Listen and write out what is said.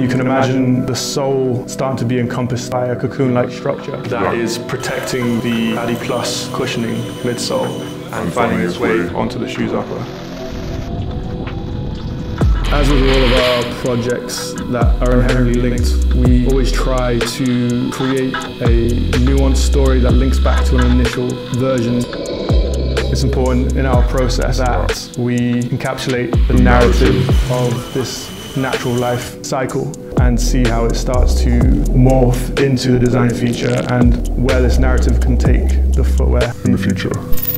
You can imagine the soul starting to be encompassed by a cocoon-like structure that is protecting the Adi Plus cushioning midsole and finding its way onto the shoe's upper. As with all of our projects that are inherently linked, we always try to create a nuanced story that links back to an initial version. It's important in our process that we encapsulate the narrative of this natural life cycle and see how it starts to morph into the design feature and where this narrative can take the footwear in the future.